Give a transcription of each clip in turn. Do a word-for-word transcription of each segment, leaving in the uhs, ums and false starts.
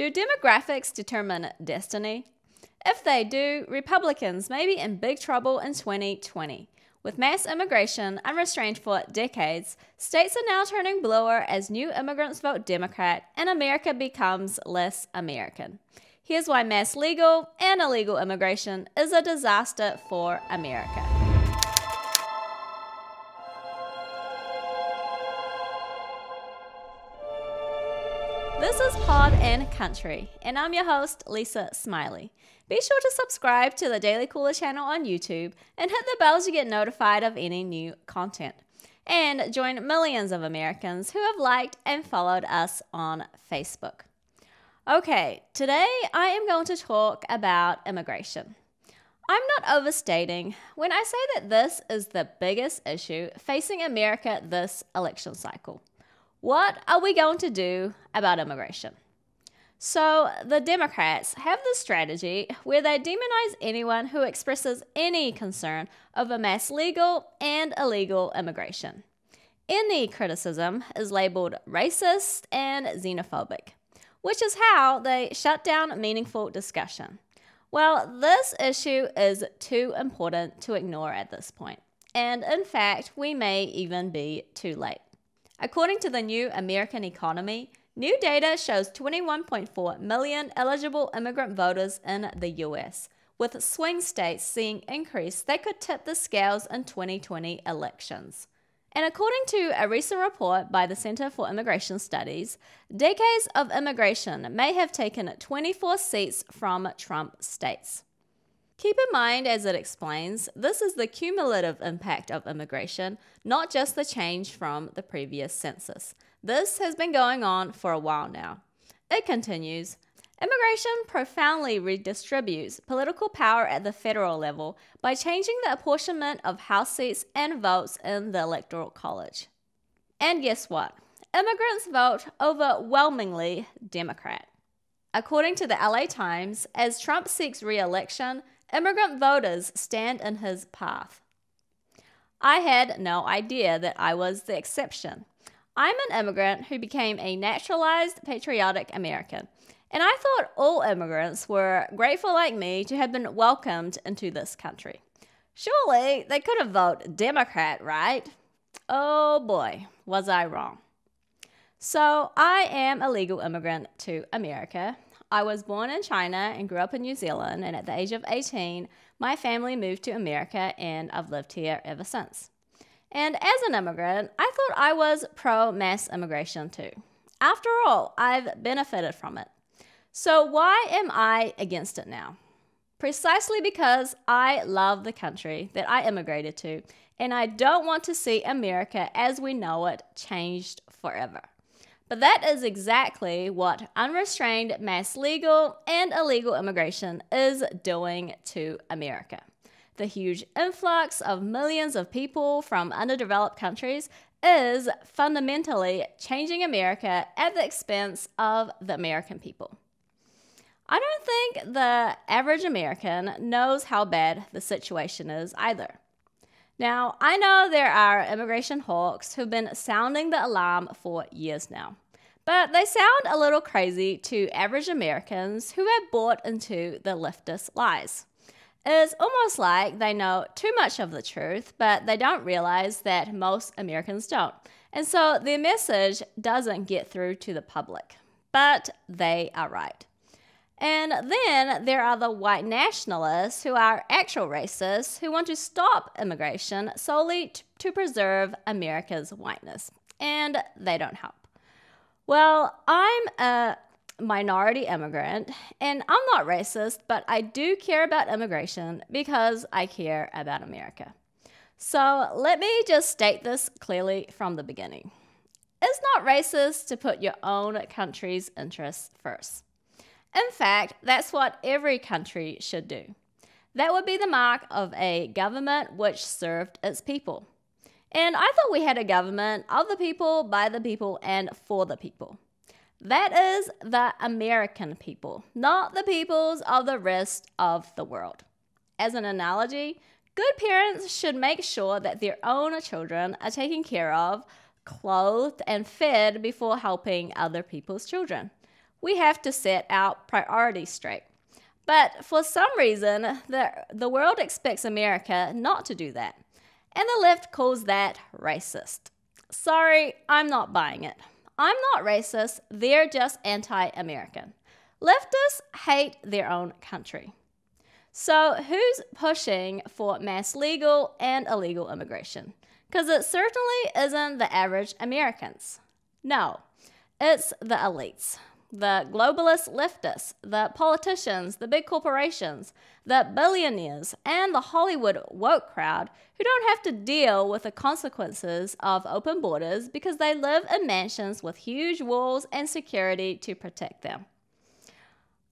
Do demographics determine destiny? If they do, Republicans may be in big trouble in twenty twenty. With mass immigration unrestrained for decades, states are now turning bluer as new immigrants vote Democrat and America becomes less American. Here's why mass legal and illegal immigration is a disaster for America. This is Pod and Country, and I'm your host, Lisa Smiley. Be sure to subscribe to the Daily Cooler channel on YouTube and hit the bell to get notified of any new content. And join millions of Americans who have liked and followed us on Facebook. Okay, today I am going to talk about immigration. I'm not overstating when I say that this is the biggest issue facing America this election cycle. What are we going to do about immigration? So the Democrats have this strategy where they demonize anyone who expresses any concern over mass legal and illegal immigration. Any criticism is labeled racist and xenophobic, which is how they shut down meaningful discussion. Well, this issue is too important to ignore at this point, and in fact, we may even be too late. According to the New American Economy, new data shows twenty-one point four million eligible immigrant voters in the U S, with swing states seeing increase that could tip the scales in twenty twenty elections. And according to a recent report by the Center for Immigration Studies, decades of immigration may have taken twenty-four seats from Trump states. Keep in mind, as it explains, this is the cumulative impact of immigration, not just the change from the previous census. This has been going on for a while now. It continues, immigration profoundly redistributes political power at the federal level by changing the apportionment of House seats and votes in the Electoral College. And guess what? Immigrants vote overwhelmingly Democrat. According to the L A Times, as Trump seeks re-election, immigrant voters stand in his path. I had no idea that I was the exception. I'm an immigrant who became a naturalized patriotic American, and I thought all immigrants were grateful like me to have been welcomed into this country. Surely they could have voted Democrat, right? Oh boy, was I wrong. So I am a legal immigrant to America. I was born in China and grew up in New Zealand, and at the age of eighteen, my family moved to America, and I've lived here ever since. And as an immigrant, I thought I was pro-mass immigration too. After all, I've benefited from it. So why am I against it now? Precisely because I love the country that I immigrated to, and I don't want to see America as we know it changed forever. But that is exactly what unrestrained mass legal and illegal immigration is doing to America. The huge influx of millions of people from underdeveloped countries is fundamentally changing America at the expense of the American people. I don't think the average American knows how bad the situation is either. Now, I know there are immigration hawks who've been sounding the alarm for years now, but they sound a little crazy to average Americans who have bought into the leftist lies. It's almost like they know too much of the truth, but they don't realize that most Americans don't, and so their message doesn't get through to the public. But they are right. And then there are the white nationalists who are actual racists who want to stop immigration solely t- to preserve America's whiteness. And they don't help. Well, I'm a minority immigrant and I'm not racist, but I do care about immigration because I care about America. So let me just state this clearly from the beginning. It's not racist to put your own country's interests first. In fact, that's what every country should do. That would be the mark of a government which served its people. And I thought we had a government of the people, by the people, and for the people. That is the American people, not the peoples of the rest of the world. As an analogy, good parents should make sure that their own children are taken care of, clothed, and fed before helping other people's children. we have to set our priorities straight. But for some reason, the, the world expects America not to do that. And the left calls that racist. Sorry, I'm not buying it. I'm not racist, they're just anti-American. Leftists hate their own country. So who's pushing for mass legal and illegal immigration? Because it certainly isn't the average Americans. No, it's the elites, the globalist leftists, the politicians, the big corporations, the billionaires, and the Hollywood woke crowd who don't have to deal with the consequences of open borders because they live in mansions with huge walls and security to protect them.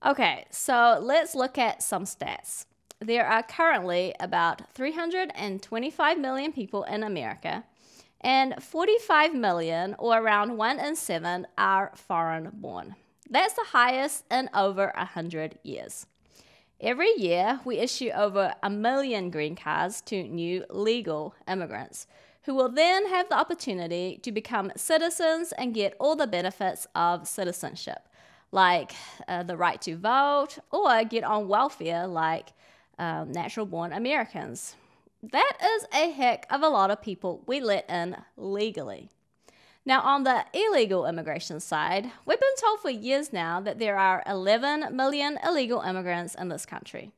Okay, so let's look at some stats. There are currently about three hundred twenty-five million people in America, and forty-five million, or around one in seven, are foreign-born. That's the highest in over one hundred years. Every year, we issue over a million green cards to new legal immigrants, who will then have the opportunity to become citizens and get all the benefits of citizenship, like uh, the right to vote, or get on welfare like um, natural-born Americans. That is a heck of a lot of people we let in legally. Now, on the illegal immigration side, we've been told for years now that there are eleven million illegal immigrants in this country.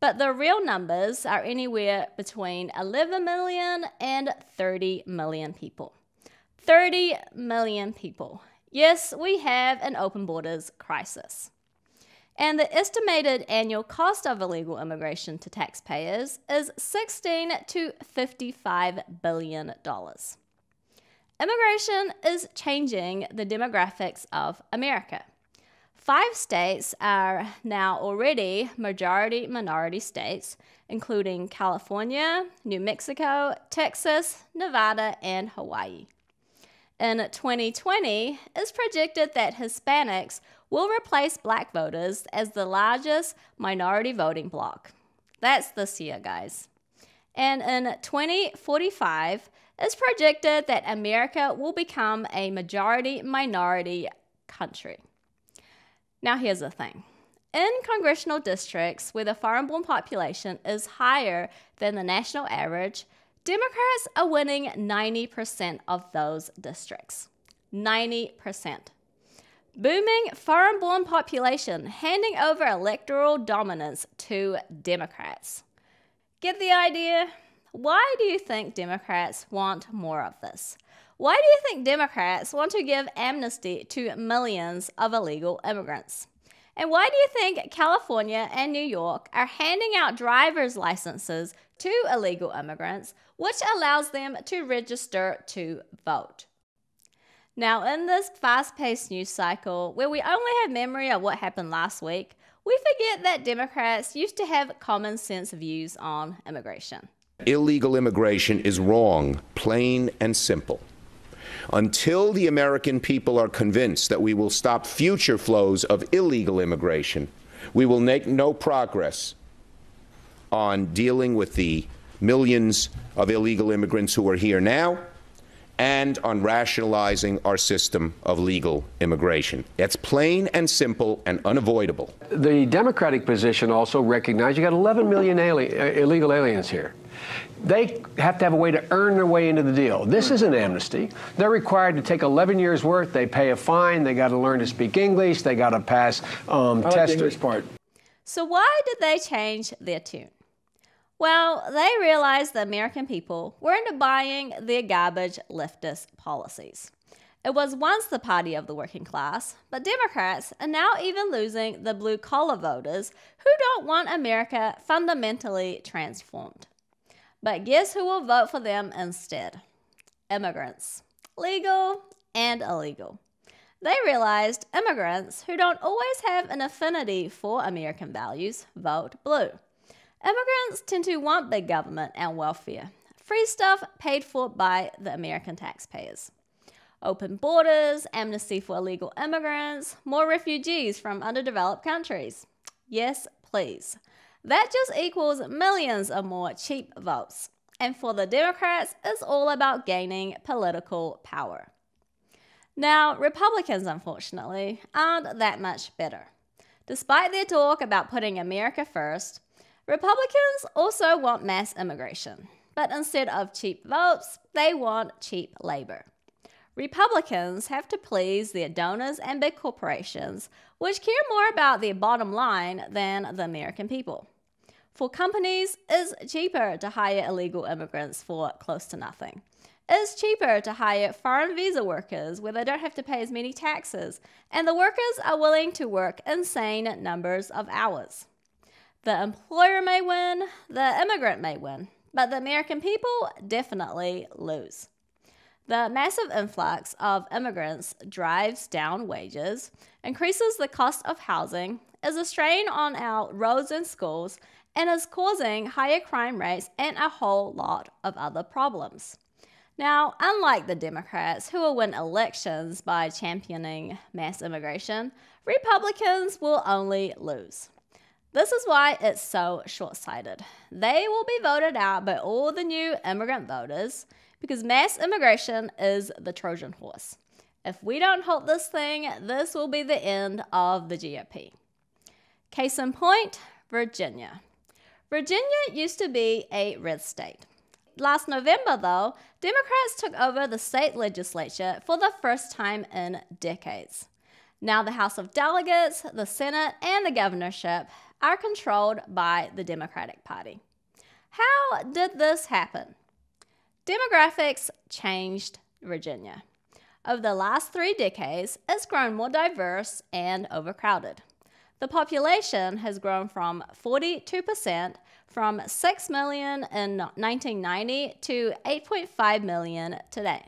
But the real numbers are anywhere between eleven million and thirty million people. thirty million people. Yes, we have an open borders crisis. And the estimated annual cost of illegal immigration to taxpayers is sixteen to fifty-five billion dollars. Immigration is changing the demographics of America. Five states are now already majority-minority states, including California, New Mexico, Texas, Nevada, and Hawaii. In twenty twenty, it's projected that Hispanics will replace black voters as the largest minority voting bloc. That's this year, guys. And in twenty forty-five, it's projected that America will become a majority-minority country. Now here's the thing. In congressional districts where the foreign-born population is higher than the national average, Democrats are winning ninety percent of those districts. ninety percent. Booming foreign-born population handing over electoral dominance to Democrats. Get the idea? Why do you think Democrats want more of this? Why do you think Democrats want to give amnesty to millions of illegal immigrants? And why do you think California and New York are handing out driver's licenses to illegal immigrants, which allows them to register to vote? Now, in this fast-paced news cycle, where we only have memory of what happened last week, we forget that Democrats used to have common-sense views on immigration. Illegal immigration is wrong, plain and simple. Until the American people are convinced that we will stop future flows of illegal immigration, we will make no progress on dealing with the millions of illegal immigrants who are here now and on rationalizing our system of legal immigration. That's plain and simple and unavoidable. The Democratic position also recognized you got eleven million alien, uh, illegal aliens here. They have to have a way to earn their way into the deal. This is an amnesty. They're required to take eleven years' worth. They pay a fine. They got to learn to speak English. They got to pass um, like testers part. So why did they change their tune? Well, they realized the American people were into buying their garbage leftist policies. It was once the party of the working class, but Democrats are now even losing the blue-collar voters who don't want America fundamentally transformed. But guess who will vote for them instead? Immigrants. Legal and illegal. They realized immigrants who don't always have an affinity for American values vote blue. Immigrants tend to want big government and welfare, free stuff paid for by the American taxpayers. Open borders, amnesty for illegal immigrants, more refugees from underdeveloped countries. Yes, please. That just equals millions of more cheap votes. And for the Democrats, it's all about gaining political power. Now, Republicans, unfortunately, aren't that much better. Despite their talk about putting America first, Republicans also want mass immigration, but instead of cheap votes, they want cheap labor. Republicans have to please their donors and big corporations, which care more about their bottom line than the American people. For companies, it's cheaper to hire illegal immigrants for close to nothing. It's cheaper to hire foreign visa workers where they don't have to pay as many taxes, and the workers are willing to work insane numbers of hours. The employer may win, the immigrant may win, but the American people definitely lose. The massive influx of immigrants drives down wages, increases the cost of housing, is a strain on our roads and schools, and is causing higher crime rates and a whole lot of other problems. Now, unlike the Democrats, who will win elections by championing mass immigration, Republicans will only lose. This is why it's so short-sighted. They will be voted out by all the new immigrant voters, because mass immigration is the Trojan horse. If we don't halt this thing, this will be the end of the G O P. Case in point, Virginia. Virginia used to be a red state. Last November, though, Democrats took over the state legislature for the first time in decades. Now the House of Delegates, the Senate, and the governorship are controlled by the Democratic Party. How did this happen? Demographics changed Virginia. Over the last three decades, it's grown more diverse and overcrowded. The population has grown from forty-two percent from six million in nineteen ninety to eight point five million today.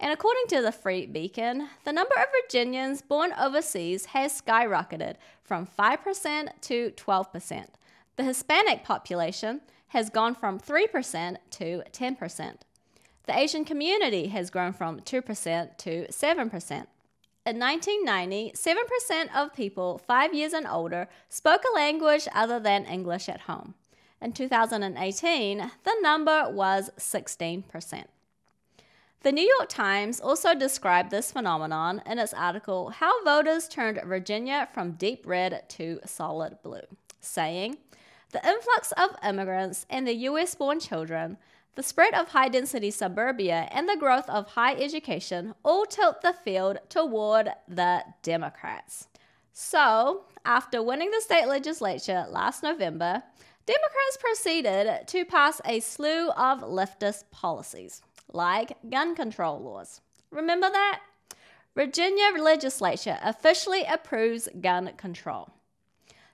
And according to the Free Beacon, the number of Virginians born overseas has skyrocketed from five percent to twelve percent. The Hispanic population has gone from three percent to ten percent. The Asian community has grown from two percent to seven percent. In nineteen ninety, seven percent of people five years and older spoke a language other than English at home. In two thousand eighteen, the number was sixteen percent. The New York Times also described this phenomenon in its article, "How Voters Turned Virginia from Deep Red to Solid Blue," saying, "The influx of immigrants and the U S-born children, the spread of high-density suburbia, and the growth of high education all tilt the field toward the Democrats." So, after winning the state legislature last November, Democrats proceeded to pass a slew of leftist policies, like gun control laws. Remember that? Virginia legislature officially approves gun control.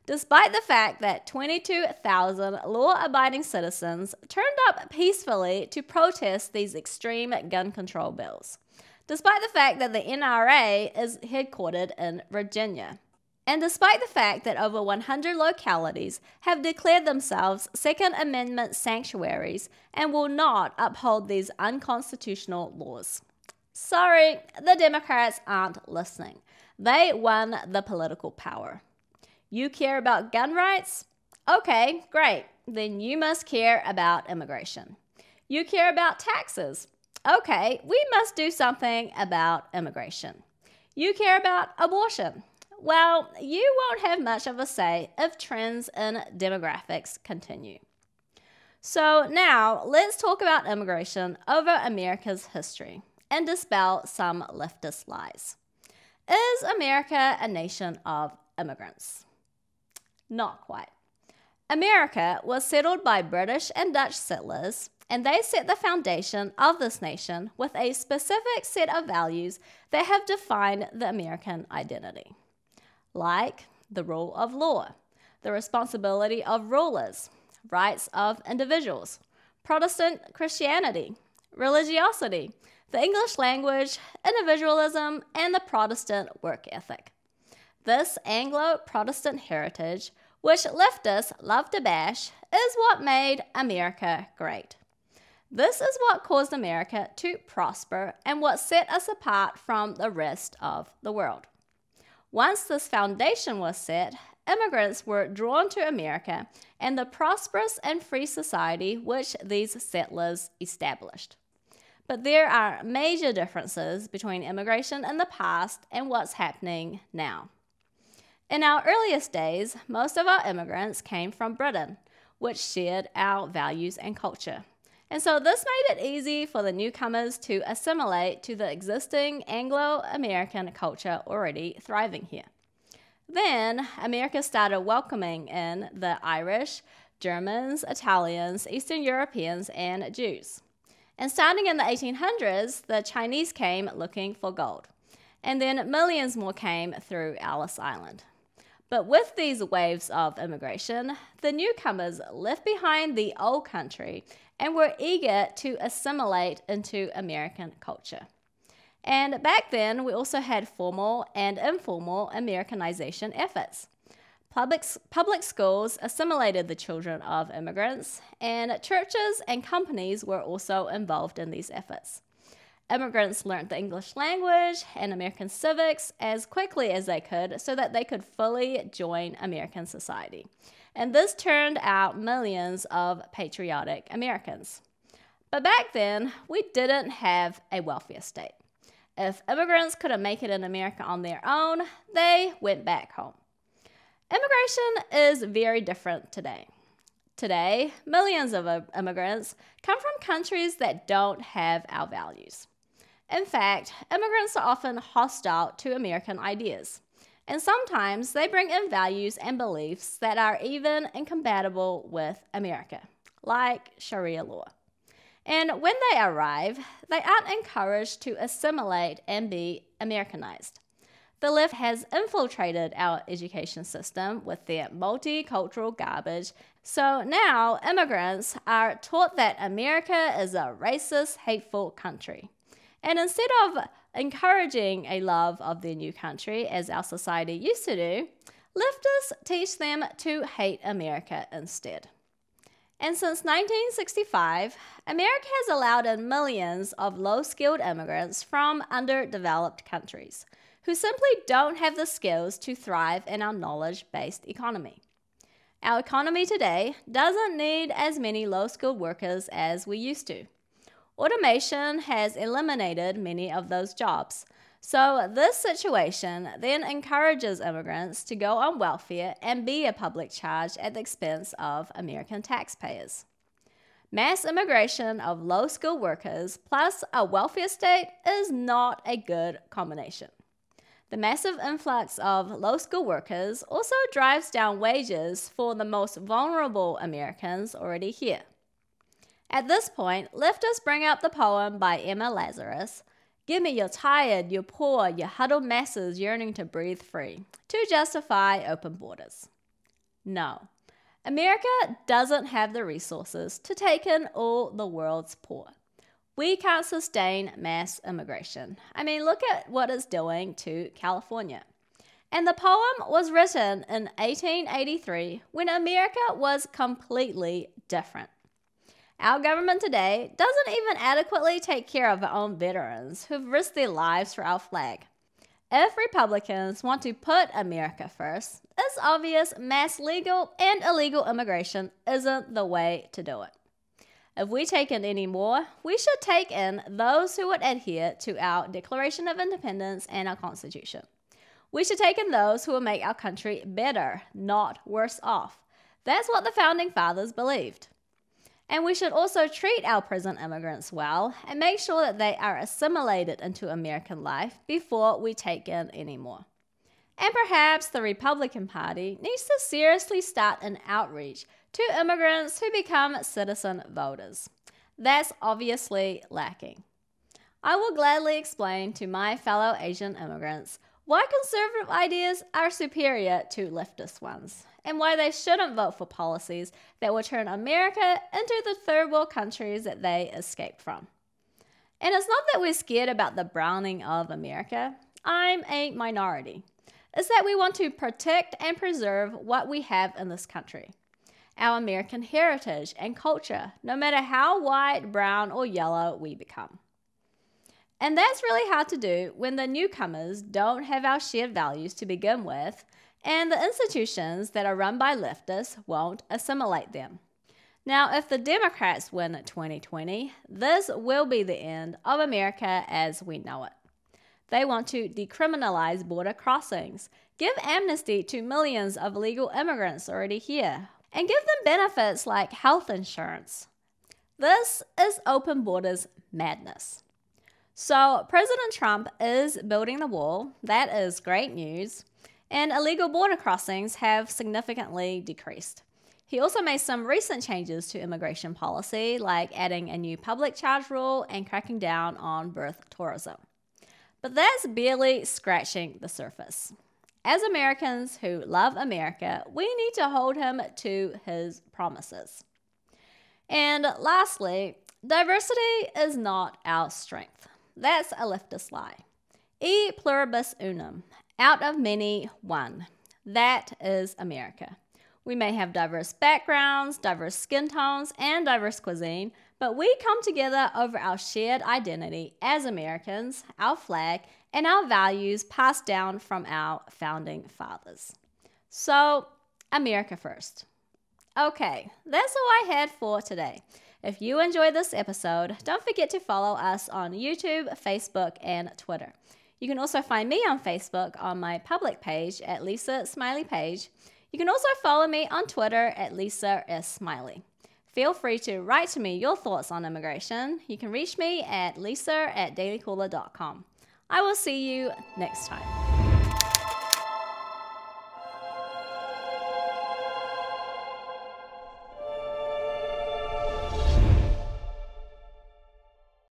Despite the fact that twenty-two thousand law-abiding citizens turned up peacefully to protest these extreme gun control bills. Despite the fact that the N R A is headquartered in Virginia. And despite the fact that over one hundred localities have declared themselves Second Amendment sanctuaries and will not uphold these unconstitutional laws. Sorry, the Democrats aren't listening. They won the political power. You care about gun rights? Okay, great. Then you must care about immigration. You care about taxes? Okay, we must do something about immigration. You care about abortion? Well, you won't have much of a say if trends in demographics continue. So now, let's talk about immigration over America's history and dispel some leftist lies. Is America a nation of immigrants? Not quite. America was settled by British and Dutch settlers, and they set the foundation of this nation with a specific set of values that have defined the American identity. Like the rule of law, the responsibility of rulers, rights of individuals, Protestant Christianity, religiosity, the English language, individualism, and the Protestant work ethic. This Anglo-Protestant heritage, which leftists love to bash, is what made America great. This is what caused America to prosper and what set us apart from the rest of the world. Once this foundation was set, immigrants were drawn to America and the prosperous and free society which these settlers established. But there are major differences between immigration in the past and what's happening now. In our earliest days, most of our immigrants came from Britain, which shared our values and culture. And so this made it easy for the newcomers to assimilate to the existing Anglo-American culture already thriving here. Then, America started welcoming in the Irish, Germans, Italians, Eastern Europeans, and Jews. And starting in the eighteen hundreds, the Chinese came looking for gold. And then millions more came through Ellis Island. But with these waves of immigration, the newcomers left behind the old country and were eager to assimilate into American culture. And back then, we also had formal and informal Americanization efforts. Public, public schools assimilated the children of immigrants, and churches and companies were also involved in these efforts. Immigrants learned the English language and American civics as quickly as they could so that they could fully join American society. And this turned out millions of patriotic Americans. But back then, we didn't have a welfare state. If immigrants couldn't make it in America on their own, they went back home. Immigration is very different today. Today, millions of immigrants come from countries that don't have our values. In fact, immigrants are often hostile to American ideas, and sometimes they bring in values and beliefs that are even incompatible with America, like Sharia law. And when they arrive, they aren't encouraged to assimilate and be Americanized. The left has infiltrated our education system with their multicultural garbage, so now immigrants are taught that America is a racist, hateful country. And instead of encouraging a love of their new country, as our society used to do, leftists teach them to hate America instead. And since nineteen sixty-five, America has allowed in millions of low-skilled immigrants from underdeveloped countries, who simply don't have the skills to thrive in our knowledge-based economy. Our economy today doesn't need as many low-skilled workers as we used to. Automation has eliminated many of those jobs, so this situation then encourages immigrants to go on welfare and be a public charge at the expense of American taxpayers. Mass immigration of low-skilled workers plus a welfare state is not a good combination. The massive influx of low-skilled workers also drives down wages for the most vulnerable Americans already here. At this point, leftists bring up the poem by Emma Lazarus, "Give me your tired, your poor, your huddled masses yearning to breathe free," to justify open borders. No, America doesn't have the resources to take in all the world's poor. We can't sustain mass immigration. I mean, look at what it's doing to California. And the poem was written in eighteen eighty-three when America was completely different. Our government today doesn't even adequately take care of our own veterans who've risked their lives for our flag. If Republicans want to put America first, it's obvious mass legal and illegal immigration isn't the way to do it. If we take in any more, we should take in those who would adhere to our Declaration of Independence and our Constitution. We should take in those who will make our country better, not worse off. That's what the Founding Fathers believed. And we should also treat our present immigrants well and make sure that they are assimilated into American life before we take in any more. And perhaps the Republican Party needs to seriously start an outreach to immigrants who become citizen voters. That's obviously lacking. I will gladly explain to my fellow Asian immigrants why conservative ideas are superior to leftist ones, and why they shouldn't vote for policies that will turn America into the third world countries that they escaped from. And it's not that we're scared about the browning of America. I'm a minority. It's that we want to protect and preserve what we have in this country. Our American heritage and culture, no matter how white, brown, or yellow we become. And that's really hard to do when the newcomers don't have our shared values to begin with, and the institutions that are run by leftists won't assimilate them. Now, if the Democrats win twenty twenty, this will be the end of America as we know it. They want to decriminalize border crossings, give amnesty to millions of illegal immigrants already here, and give them benefits like health insurance. This is open borders madness. So President Trump is building the wall. That is great news. And illegal border crossings have significantly decreased. He also made some recent changes to immigration policy, like adding a new public charge rule and cracking down on birth tourism. But that's barely scratching the surface. As Americans who love America, we need to hold him to his promises. And lastly, diversity is not our strength. That's a leftist lie. E pluribus unum, out of many, one. That is America. We may have diverse backgrounds, diverse skin tones, and diverse cuisine, but we come together over our shared identity as Americans, our flag, and our values passed down from our founding fathers. So, America first. Okay, that's all I had for today. If you enjoyed this episode, don't forget to follow us on YouTube, Facebook, and Twitter. You can also find me on Facebook on my public page at Lisa Smiley Page. You can also follow me on Twitter at Lisa S. Smiley. Feel free to write to me your thoughts on immigration. You can reach me at lisa at dailycaller dot com. I will see you next time.